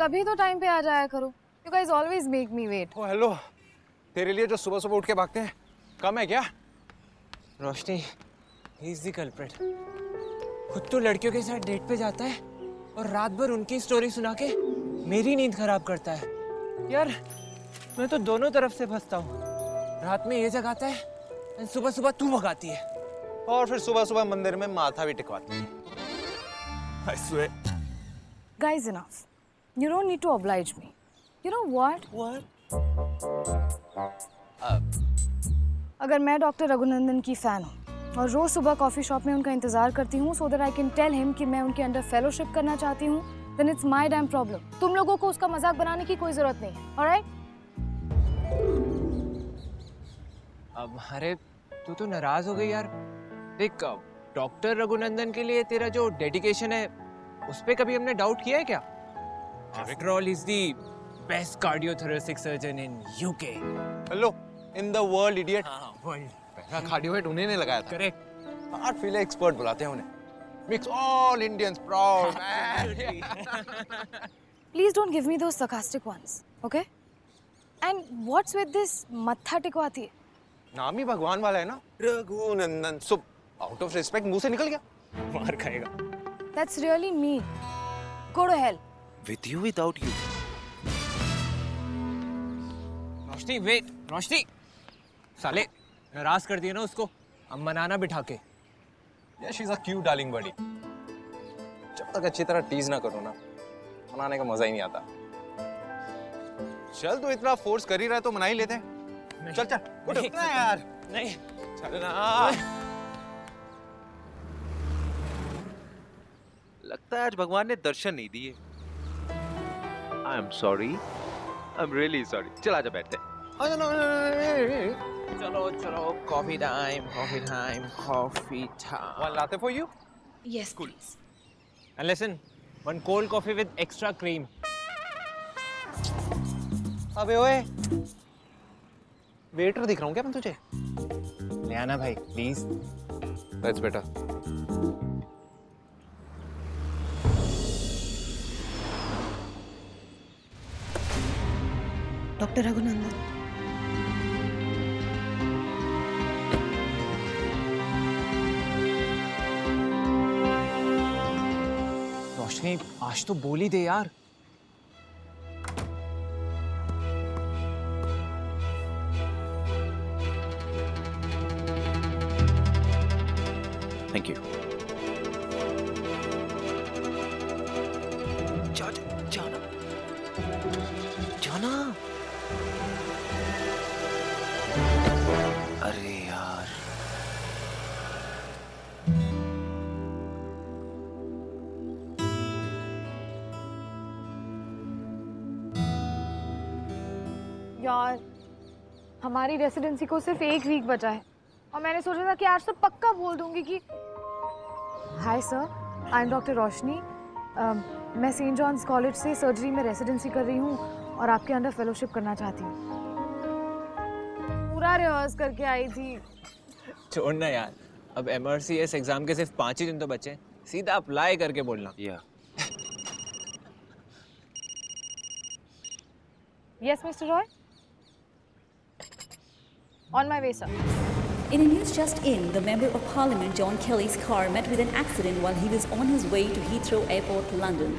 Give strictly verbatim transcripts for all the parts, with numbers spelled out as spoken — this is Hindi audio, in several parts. कभी तो टाइम पे आ जाया करो। You guys always make me wait. Oh hello, तेरे लिए जो सुबह सुबह उठ के भागते हैं, कम है क्या? रोशनी, he is the culprit. खुद तो लड़कियों के साथ डेट पे जाता है और रात भर उनकी स्टोरी सुना के मेरी नींद खराब करता है। यार, मैं तो दोनों तरफ से फंसता हूँ। रात में ये जगाता है, और सुबह सुबह तू भगाती है। और फिर सुबह सुबह मंदिर में माथा भी टिकवाती है। I swear. Guys, enough. You don't need to oblige me. You know what? What? Uh. अगर मैं डॉक्टर रघुनंदन की फैन हूँ और रोज सुबह कॉफी शॉप में उनका इंतजार करती हूँ, so that I can tell him कि मैं उनके अंडर फेलोशिप करना चाहती हूँ, then it's my damn problem. तुम लोगों को उसका मजाक बनाने की कोई जरूरत नहीं है, alright? अब अरे तू तो नाराज हो गई यार। देख डॉक्टर रघुनंदन के लिए तेरा जो डेडिकेशन है उस पे कभी हमने डाउट किया है क्या? After all, he's the best cardiothoracic surgeon in U K. Hello, in the world, idiot. हाँ, world. पहला कार्डियो हेड उन्हें ने लगाया था। Correct. आर फील्ड एक्सपर्ट बुलाते हैं उन्हें। Makes all Indians proud. Please don't give me those sarcastic ones, okay? And what's with this matha टिकवाती? नाम ही भगवान वाला है ना, रघुनंदन। सुब आउट ऑफ रिस्पेक्ट मुंह से निकल गया, मार खाएगा। That's really me. Go to hell. With you, without you. Roshni wait, रोशनी। साले नाराज कर दिया ना उसको, अब मनाना बिठा के। Yeah, she's a cute darling buddy. जब तक अच्छी तरह टीज ना करो ना, मनाने का मजा ही नहीं आता। चल तू इतना फोर्स कर ही रहा है तो मना ही लेते हैं। चल चल उठ यार। नहीं चल ना। लगता है आज भगवान ने दर्शन नहीं दिए। I am sorry, I am really sorry. चल आजा बैठते हैं। चलो चलो coffee time, coffee time, coffee time. One latte for you? Yes, please. And listen, one cold coffee with extra cream. अबे ओए वेटर दिख रहा हूँ क्या मैं तुझे? ले आना भाई please. That's better. Doctor Raghunandan. Roshni आज तो बोल ही दे यार। Thank you. Jana, Jana, Jana. अरे यार, यार हमारी रेसिडेंसी को सिर्फ एक वीक बचा है और मैंने सोचा था कि आज तो पक्का बोल दूंगी कि hi sir, I am doctor Roshni. मैं सेंट जॉन्स कॉलेज से सर्जरी में रेसिडेंसी कर रही हूँ और आपके अंडर फेलोशिप करना चाहती हूँ। पूरा रिहर्स करके आई थी। छोड़ना यार, अब M R C S exam के सिर्फ पाँच ही दिन तो बचे, सीधा अप्लाई करके बोलना। या yes mister Roy, on my way sir. In a news just in, the Member of Parliament John Kelly's car met with an accident while he was on his way to Heathrow Airport, London.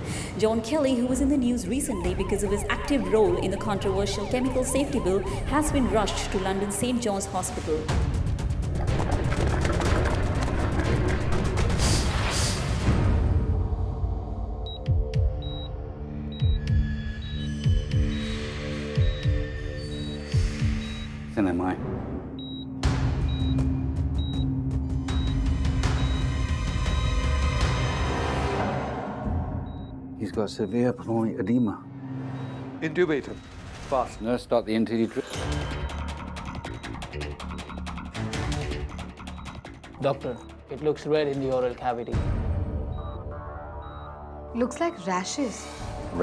John Kelly, who was in the news recently because of his active role in the controversial chemical safety bill, has been rushed to London's Saint John's Hospital. And am I? He's got severe pulmonary edema. Intubate him. Fast. Nurse, start the N T D drip. Doctor, it looks red in the oral cavity. Looks like rashes.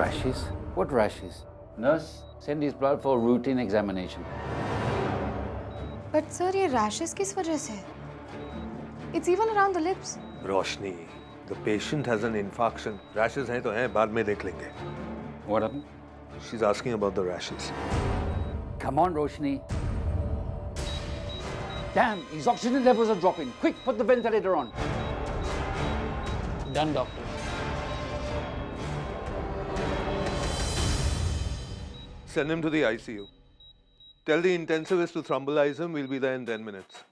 Rashes? What rashes? Nurse, send his blood for routine examination. But sir, ये rashes किस वजह से? It's even around the lips. Roshni. The patient has an infarction. Rashes हैं तो हैं, बाद में देख लेंगे. What happened? She's asking about the rashes. Come on, Roshni. Damn, his oxygen levels are dropping. Quick, put the ventilator on. Done, doctor. Send him to the I C U. Tell the intensivist to thrombolize him. We'll be there in ten minutes.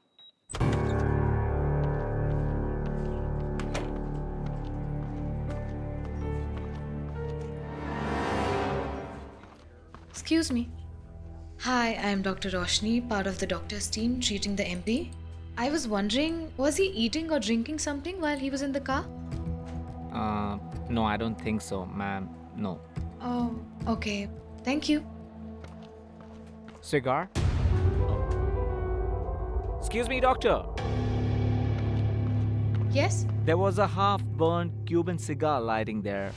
Excuse me. Hi, I'm Doctor Roshni, part of the doctor's team treating the M P. I was wondering, was he eating or drinking something while he was in the car? Uh, no, I don't think so, ma'am. No. Oh, okay. Thank you. Cigar? Oh. Excuse me, doctor. Yes? There was a half-burned Cuban cigar lighting there.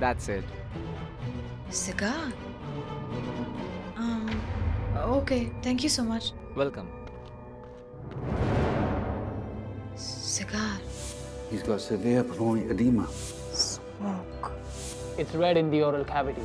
That's it. Cigar? Um, okay, thank you so much. Welcome. Cigar. He's got severe pulmonary edema. Smoke. It's red in the oral cavity.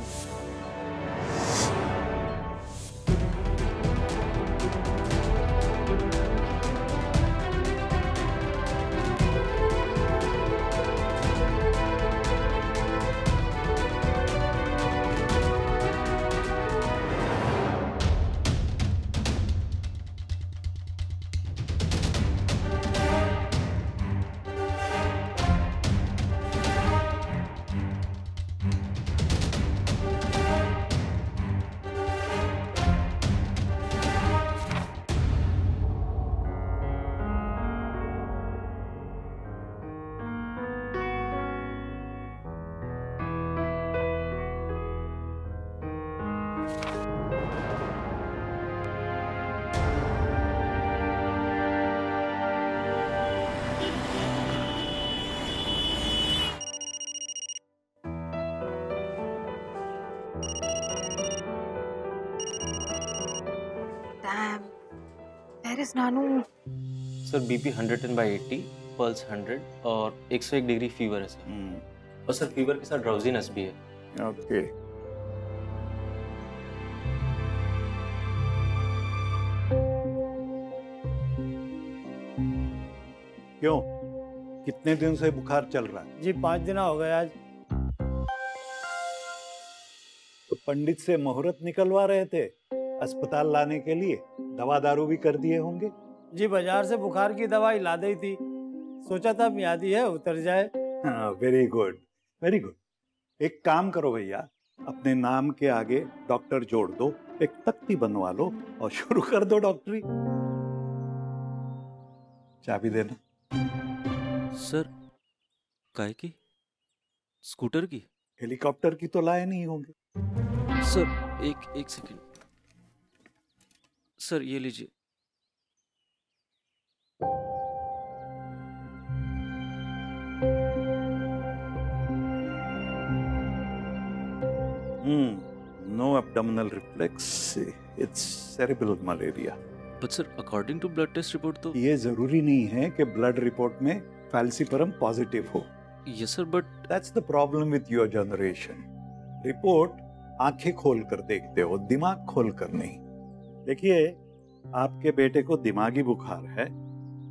Nanu. Sir, B P one hundred ten by eighty, pulse one hundred और one oh one degree fever है सर. Hmm. और सर fever के साथ drowsiness भी है. Okay. क्यों? कितने दिन से बुखार चल रहा है? जी पाँच दिन हो गए आज. तो पंडित से मुहूर्त निकलवा रहे थे अस्पताल लाने के लिए. दवा दारू भी कर दिए होंगे? जी बाजार से बुखार की दवाई ला दी थी, सोचा था मियादी है उतर जाए. Very good very good. एक काम करो भैया, अपने नाम के आगे डॉक्टर जोड़ दो, एक तख्ती बनवा लो और शुरू कर दो डॉक्टरी. चाबी देना. सर काय की? स्कूटर की? हेलीकॉप्टर की तो लाए नहीं होंगे. सर एक एक सेकेंड. सर ये लीजिए. Hmm, no abdominal reflex, it's cerebral malaria. But sir according to blood test report तो ये जरूरी नहीं है कि ब्लड रिपोर्ट में फैल्सीपरम पॉजिटिव हो. Yes sir, but that's the problem with your generation. Report आंखें खोल कर देखते हो, दिमाग खोल कर नहीं. देखिए आपके बेटे को दिमागी बुखार है,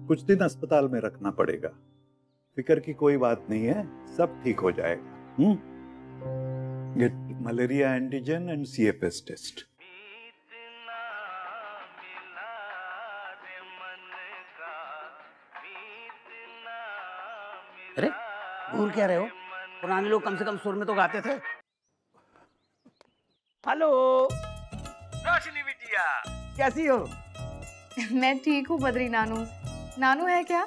कुछ दिन अस्पताल में रखना पड़ेगा. फिकर की कोई बात नहीं है, सब ठीक हो जाएगा. Hmm, get malaria antigen and C F S test. अरे भूल क्या रहे हो, पुराने लोग कम से कम सुर में तो गाते थे. हेलो रोशनी बिटिया, कैसी हो? मैं ठीक हूँ बद्री नानू. नानू है क्या?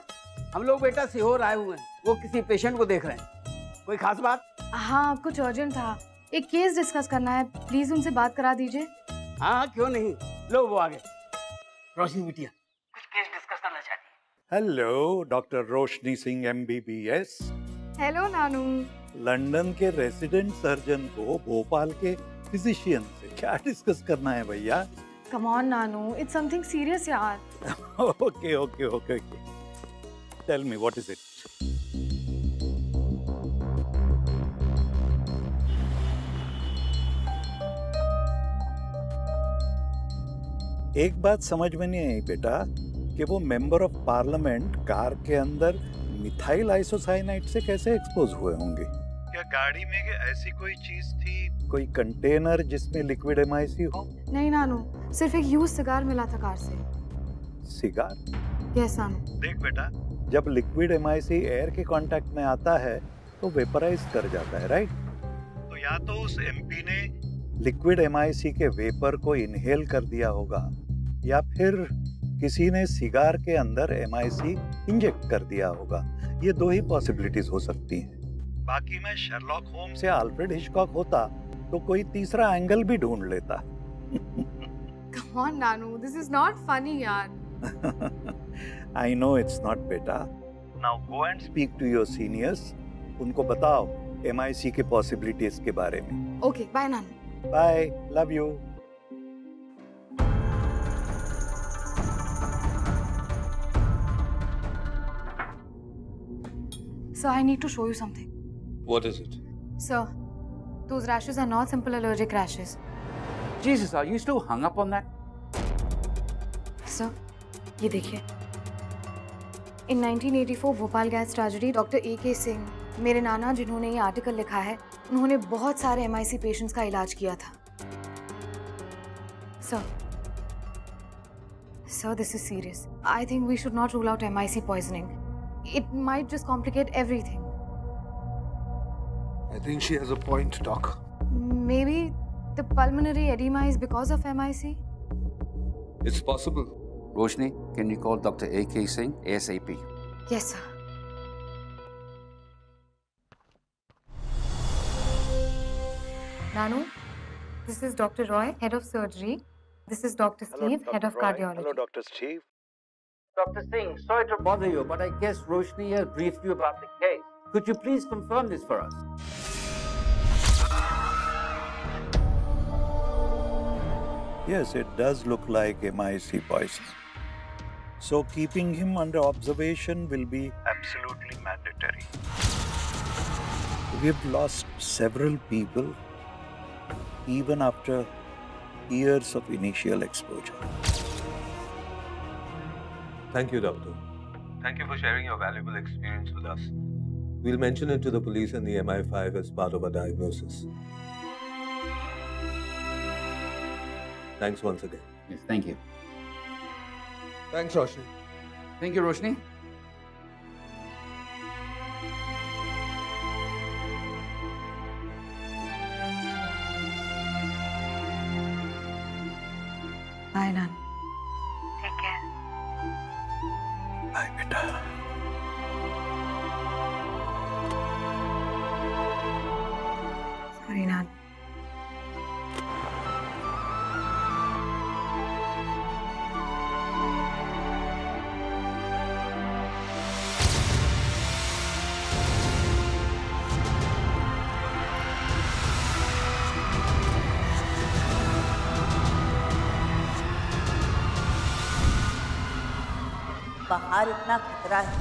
हम लोग बेटा सीहोर आए हुए हैं, वो किसी पेशेंट को देख रहे हैं. कोई खास बात? हाँ कुछ अर्जेंट था, एक केस डिस्कस करना है, प्लीज उनसे बात करा दीजिए. हाँ क्यों नहीं, लो वो आगे. रोशनी बिटिया कुछ केस डिस्कस करना चाहती है. Hello doctor Roshni Singh M B B S. Hello नानू. लंदन के रेसिडेंट सर्जन को भोपाल के फिजिशियन से क्या डिस्कस करना है भैया? कम ऑन नानू, इट्स समथिंग सीरियस यार. Okay okay okay okay, tell me what is it. एक बात समझ में नहीं आई बेटा कि वो मेंबर ऑफ पार्लियामेंट कार के अंदर मिथाइल आइसोसाइनाइड से कैसे एक्सपोज हुए होंगे। क्या गाड़ी में ऐसी कोई चीज थी, कोई कंटेनर जिसमें लिक्विड एमआईसी हो? नहीं नानू, सिर्फ एक यूज सिगार मिला था कार से। सिगार? यस नानू। देख बेटा, जब लिक्विड एमआईसी एयर के कांटेक्ट में आता है तो वेपराइज कर जाता है, राइट? तो या तो उस एमपी ने लिक्विड एमआईसी के वेपर को इनहेल कर दिया होगा या फिर किसी ने सिगार के अंदर एमआईसी इंजेक्ट कर दिया होगा। ये दो ही पॉसिबिलिटीज हो सकती हैं। बाकी मैं शर्लॉक होम्स से अल्फ्रेड हिचकॉक होता तो कोई तीसरा एंगल भी ढूंढ लेता। Come on Nanu, this is not funny यार। आई नो इट्स नॉट बेटा। Now go and speak to your seniors, उनको बताओ एमआईसी के पॉसिबिलिटीज के बारे में। Okay, bye Nanu. Bye, love you. Sir, I need to show you something. What is it? Sir, those rashes are not simple allergic rashes. Jesus, are you still hung up on that? Sir, ये देखिए. In nineteen eighty-four Bhopal gas tragedy, doctor A K Singh, मेरे नाना जिन्होंने ये आर्टिकल लिखा है, उन्होंने बहुत सारे एमआईसी पेशेंट्स का इलाज किया था। Sir, sir, this is serious. I think we should not rule out M I C poisoning. It might just complicate everything. I think she has a point, Doc. Maybe the pulmonary edema is because of M I C? It's possible. Roshni, can you call Doctor A K Singh ASAP? Yes, sir. Nanu, this is Doctor Roy, head of surgery. This is Doctor Hello, Steve, Doctor head of Roy. Cardiology. Hello, Doctor Steve. Doctor Singh, sorry to bother you, but I guess Roshni has briefed you about the case. Could you please confirm this for us? Yes, it does look like M I C poisoning. So keeping him under observation will be absolutely mandatory. We've lost several people, even after years of initial exposure. Thank you, Doctor. Thank you for sharing your valuable experience with us. We'll mention it to the police and the M I five as part of our diagnosis. Thanks once again. Yes, thank you. Thanks, Roshni. Thank you, Roshni. Bye, Nan. Take care. Bye, beta. Sorry, Nan. बाहर इतना खतरा है,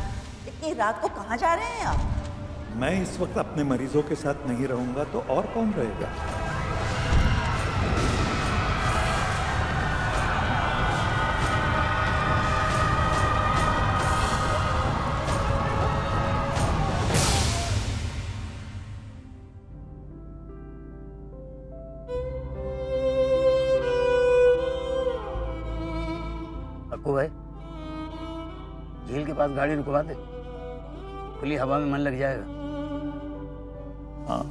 इतनी रात को कहाँ जा रहे हैं आप? मैं इस वक्त अपने मरीजों के साथ नहीं रहूंगा तो और कौन रहेगा? अकू है झील के पास गाड़ी रुकवा दे, खुली हवा में मन लग जाएगा। हाँ।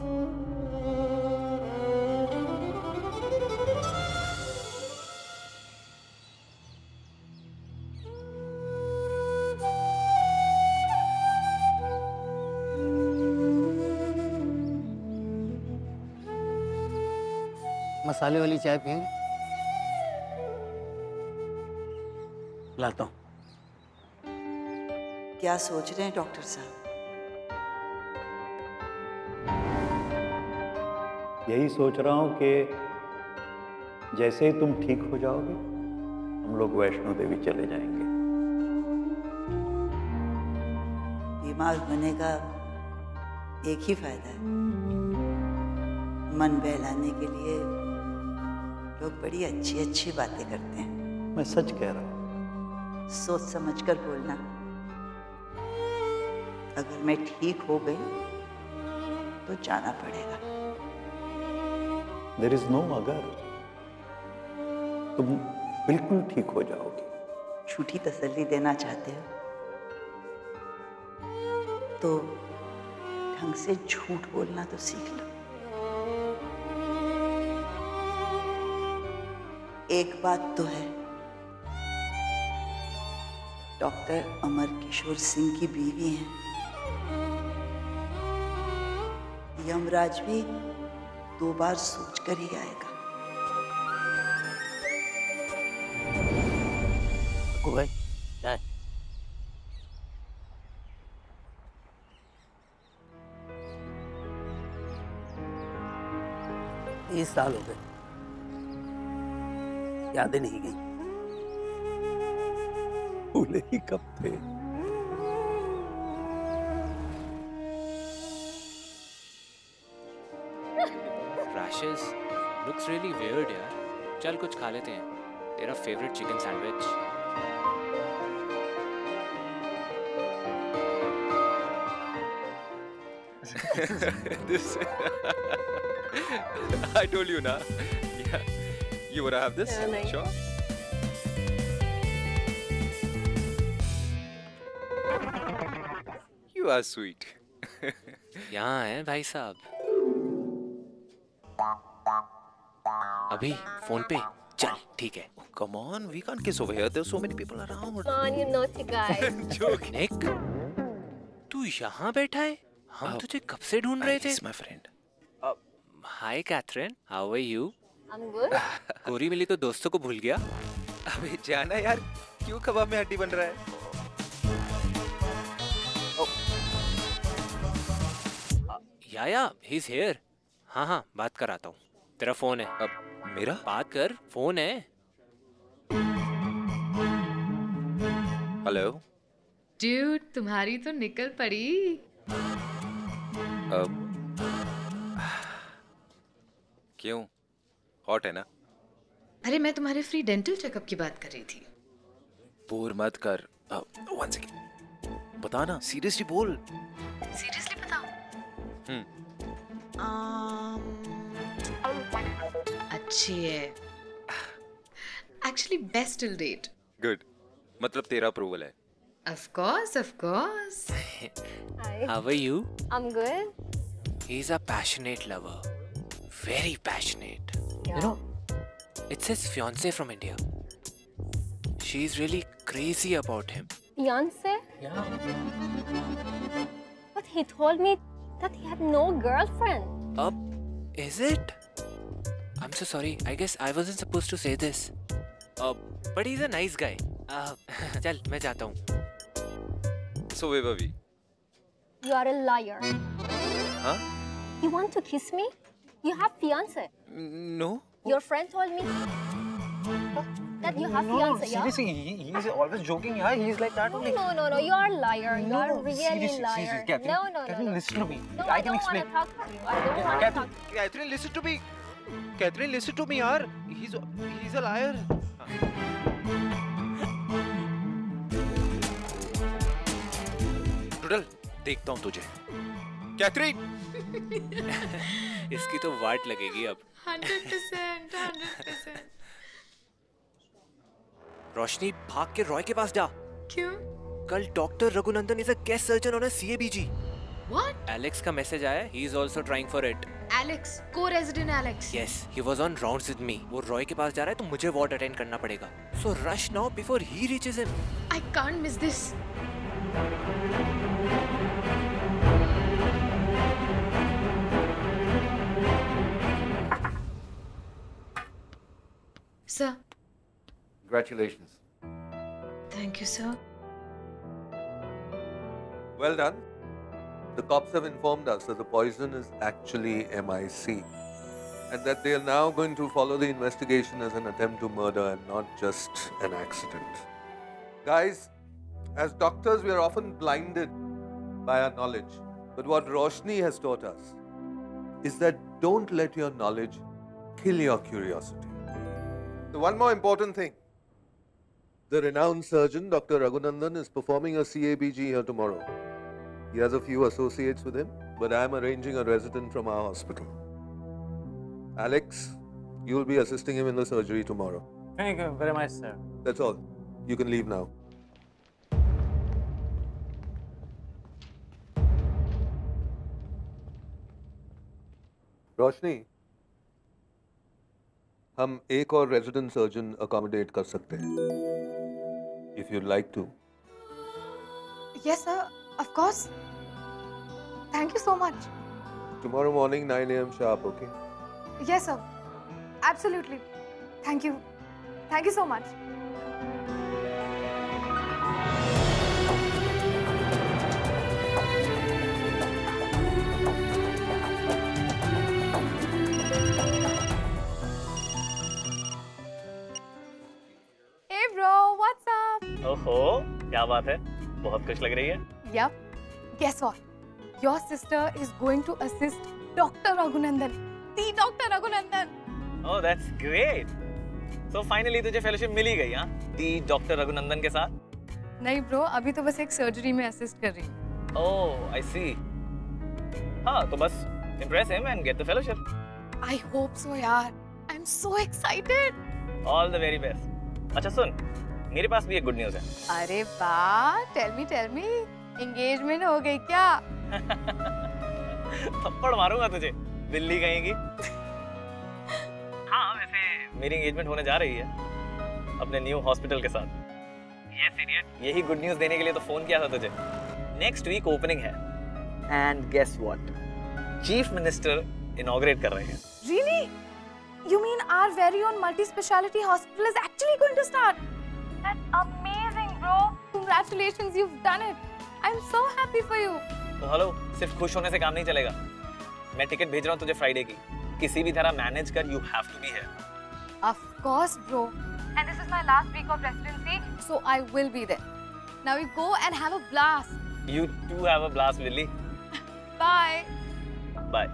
मसाले वाली चाय पियेंगे? लाता हूँ। क्या सोच रहे हैं डॉक्टर साहब? यही सोच रहा हूं कि जैसे ही तुम ठीक हो जाओगे हम लोग वैष्णो देवी चले जाएंगे। बीमार होने का एक ही फायदा है, मन बहलाने के लिए लोग बड़ी अच्छी अच्छी बातें करते हैं। मैं सच कह रहा हूँ। सोच समझ कर बोलना। अगर मैं ठीक हो गई तो जाना पड़ेगा। There is no अगर। तुम बिल्कुल ठीक हो जाओगी। झूठी तसल्ली देना चाहते हो तो ढंग से झूठ बोलना तो सीख लो। एक बात तो है, डॉक्टर अमर किशोर सिंह की बीवी हैं। यमराज भी दो बार सोच कर ही आएगा। कोई क्या? तीस साल हो गए, यादें नहीं गई। भूले ही कब थे। Rashes looks really weird यार। चल कुछ खा लेते हैं। तेरा favorite chicken sandwich। This I told you ना। Yeah. You want to have this? Yeah, nice. Sure. You are sweet. यहाँ है भाई साहब। अभी phone पे चल ठीक है। Come on, we can't kiss over here. There's so many people around. Come on, you naughty guy. Joke. Nick, तू यहाँ बैठा है? हम तुझे कब से ढूंढ रहे थे? Yes, my friend. Hi, Catherine. How are you? I'm good. गोरी मिली तो दोस्तों को भूल गया। अबे जाना यार, क्यों कबाब में हड्डी बन रहा है? या या, he's here. हाँ हाँ, बात कराता हूँ। तेरा फोन है। अब मेरा? बात कर, फोन है। हेलो। Dude, तुम्हारी तो निकल पड़ी। अब क्यों? हॉट है ना? अरे मैं तुम्हारे फ्री डेंटल चेकअप की बात कर रही थी। बोर मत कर। वन सेकंड, बता ना, सीरियसली बोल। सीरियसली बताओ। हम्म। अच्छी है। Actually best till date. Good. मतलब तेरा अप्रूवल है। Of course, of course. Hi. How are you? I'm good. He's a passionate lover. Very passionate. Yeah. You know, it's his fiance from India. She's really crazy about him. Fiance? Yeah. But he told me that he had no girlfriend. Uh, is it? I'm so sorry. I guess I wasn't supposed to say this. Uh, but he's a nice guy. Uh, चल मैं जाता हूँ. So where were we? You are a liar. Huh? You want to kiss me? You have fiance. No. Your friend told me that you have no, fiance. No, seriously, yeah? he, he's always joking. Yeah, he's like that. No, only. no, no, no. You are a liar. No, you are really seriously, liar. Seriously, Catherine, no, no, Catherine, no. listen to me. No, I, I can explain. I don't want to talk to you. I don't want to talk to you. Catherine, listen to me. Catherine, listen to me, yaar. He's he's a liar. Toodle, देखता हूँ तुझे. Catherine. इसकी तो वाट लगेगी अब। one hundred percent, one hundred percent. रोशनी भाग के रॉय के पास जा। क्यों? कल doctor Raghunandan is a guest surgeon on a C A B G। What? Alex का मैसेज आया। He is also trying for it. Alex, co-resident Alex. Yes, he was on rounds with me. वो रॉय के पास जा रहा है तो मुझे वार्ड अटेंड करना पड़ेगा। So rush now before he reaches him. I can't miss this. Sir. Congratulations. Thank you, sir. Well done. The cops have informed us that the poison is actually M I C and that they are now going to follow the investigation as an attempt to murder and not just an accident. Guys, as doctors, we are often blinded by our knowledge. But what Roshni has taught us is that don't let your knowledge kill your curiosity. The one more important thing, The renowned surgeon, Doctor Raghunandan, is performing a C A B G here tomorrow. He has a few associates with him, but I am arranging a resident from our hospital. Alex, you will be assisting him in the surgery tomorrow. Thank you very much, sir. That's all. You can leave now. Roshni, हम एक और रेजिडेंट सर्जन अकोमोडेट कर सकते हैं, if you'd like to. Yes, sir. Of course. Thank you so much. Tomorrow morning, nine A M sharp, okay? Yes, sir. Absolutely. Thank you. Thank you so much. Hey, bro. What's up? Oh, oh. क्या बात है? बहुत खुश लग रही है. Yep. Guess what? Your sister is going to assist Doctor Raghunandan. The Doctor Raghunandan. Oh, that's great. So finally तुझे fellowship मिली गई हाँ? The Doctor Raghunandan के साथ? नहीं bro, अभी तो बस एक surgery में assist कर रही हूँ. Oh, I see. हाँ, तो बस impress him and get the fellowship. I hope so यार. I'm so excited. All the very best. अच्छा सुन, मेरे पास भी एक good news है. अरे वाह, tell me, tell me. Engagement हो गई क्या? थप्पड़ मारूंगा तुझे. दिल्ली कहेंगी. हाँ वैसे मेरी एंगेजमेंट होने जा रही है अपने न्यू हॉस्पिटल के साथ. Yes, idiot. यही गुड न्यूज़ देने के लिए तो फोन किया था तुझे. नेक्स्ट वीक ओपनिंग है. And guess what? Chief minister inaugurate कर रहे हैं. Really? You mean our very own multi-speciality hospital is actually going to start? That's amazing, bro. Congratulations, you've done it. I'm so happy for you. तो हेलो, सिर्फ खुश होने से काम नहीं चलेगा. मैं टिकट भेज रहा हूँ तुझे फ्राइडे की. किसी भी तरह मैनेज कर. You have to be here. Of course, bro. And this is my last week of residency, so I will be there. Now you go and have a blast. You too have a blast, Lily. Bye. Bye.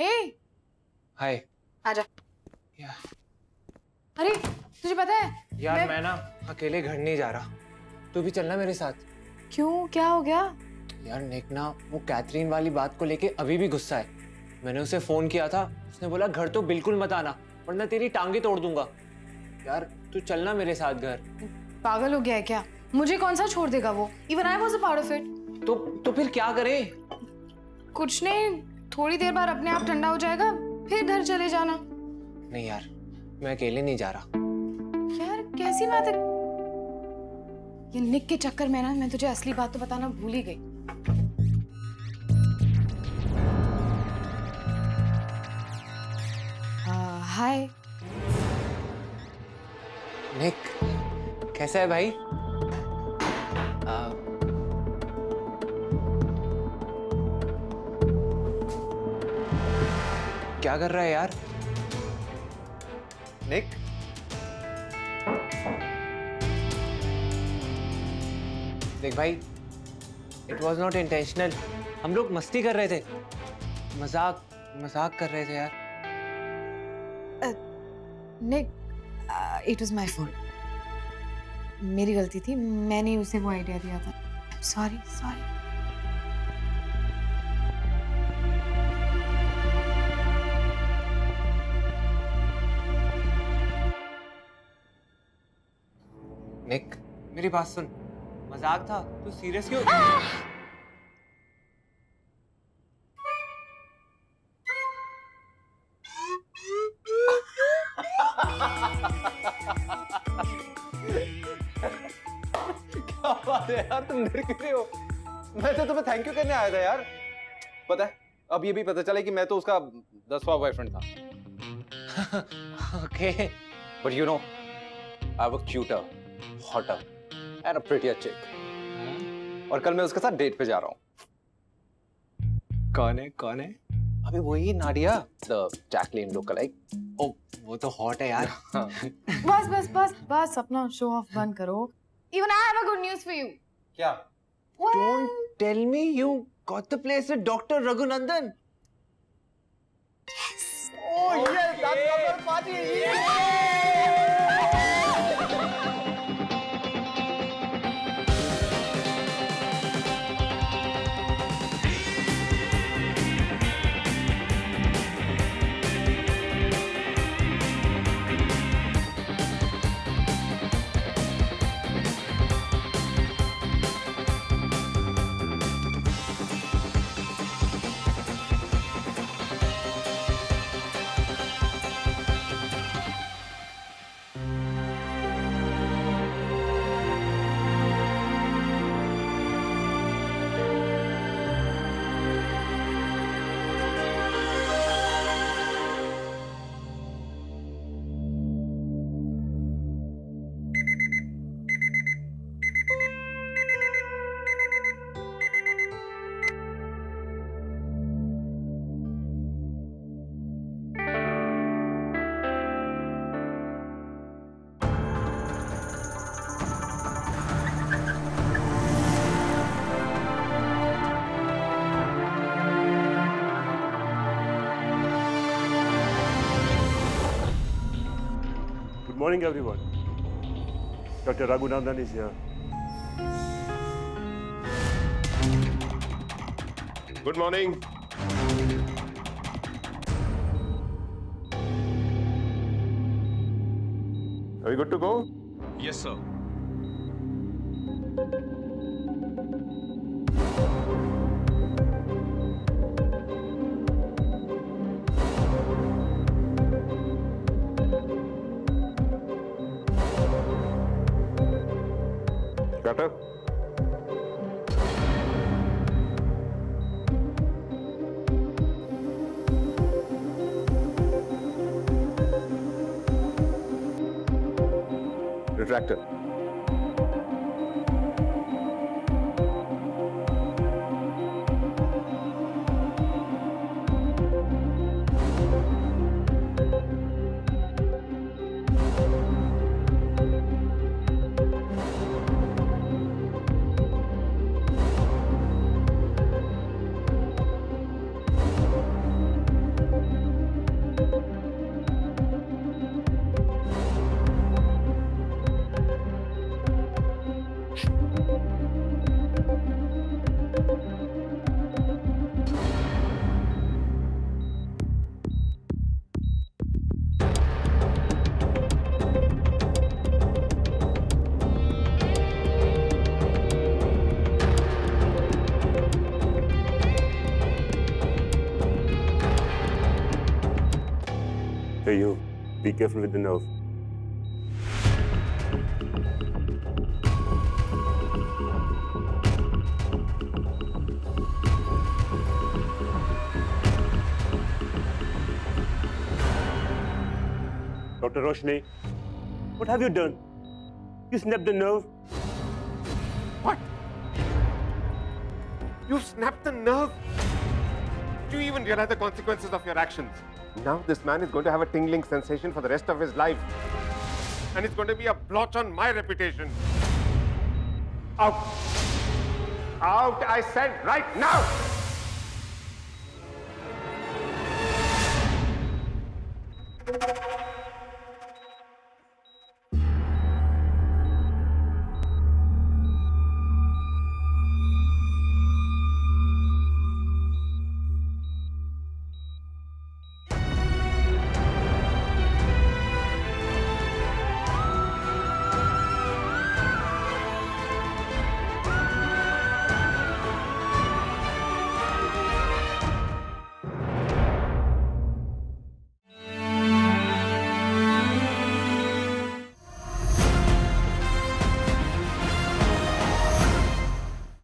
Hey. Hi. आजा. Yeah. अरे तुझे पता है यार मैं... मैं ना अकेले घर नहीं जा रहा. तू भी चलना मेरे साथ. क्यों, क्या हो गया? यार निक ना वो कैथरीन वाली बात को लेके अभी भी गुस्सा है. मैंने उसे फोन किया था, उसने बोला घर तो बिल्कुल मत आना वरना तेरी टांगे तोड़ दूंगा. यार तू चलना मेरे साथ घर. पागल हो गया है क्या? मुझे कौन सा छोड़ देगा वो? Even I was a part of it. तो तो फिर क्या करे? कुछ नहीं, थोड़ी देर बाद अपने आप ठंडा हो जाएगा, फिर घर चले जाना. नहीं यार, मैं अकेले नहीं जा रहा. यार कैसी बात है ये निक के चक्कर में ना मैं तुझे असली बात तो बताना भूल ही गई. हाय निक, कैसा है भाई? uh, क्या कर रहा है यार? निक? देख भाई, it was not intentional. हम लोग मस्ती कर रहे थे, मजाक मजाक कर रहे थे यार. uh, Nick, uh, it was my fault. मेरी गलती थी, मैंने उसे वो आइडिया दिया था. I'm sorry, sorry. निक, मेरी बात सुन, मजाक था, तू सीरियस क्यों? क्या बात है यार, तुम डर क्यों रहे हो? मैं तो तुम्हें थैंक यू करने आया था यार. पता है, अब ये भी पता चला कि मैं तो उसका दसवां बॉयफ्रेंड था. Okay, but you know, I was cuter, hotter and a prettier chick. और कल मैं उसके साथ डेट पे जा रहा हूँ. कौन है कौन है? अबे वही Nadia, the Jacqueline lookalike. Oh, वो तो hot है यार. बस बस बस बस अपना show off बंद करो. Even I have a good news for you. क्या? Well, don't tell me you got the place with Doctor Raghunandan. Yes. Oh okay. Yes, that's our party. Yeah. Good morning, everyone. Doctor Raghunandan is here. Good morning. Are we good to go? Yes, sir. Doctor? Retractor. You be careful with the nerve. Doctor Roshni, what have you done? You snapped the nerve. What? You snapped the nerve? Do you even realize the consequences of your actions? Now this man is going to have a tingling sensation for the rest of his life. And it's going to be a blot on my reputation. Out. Out, I said, right now!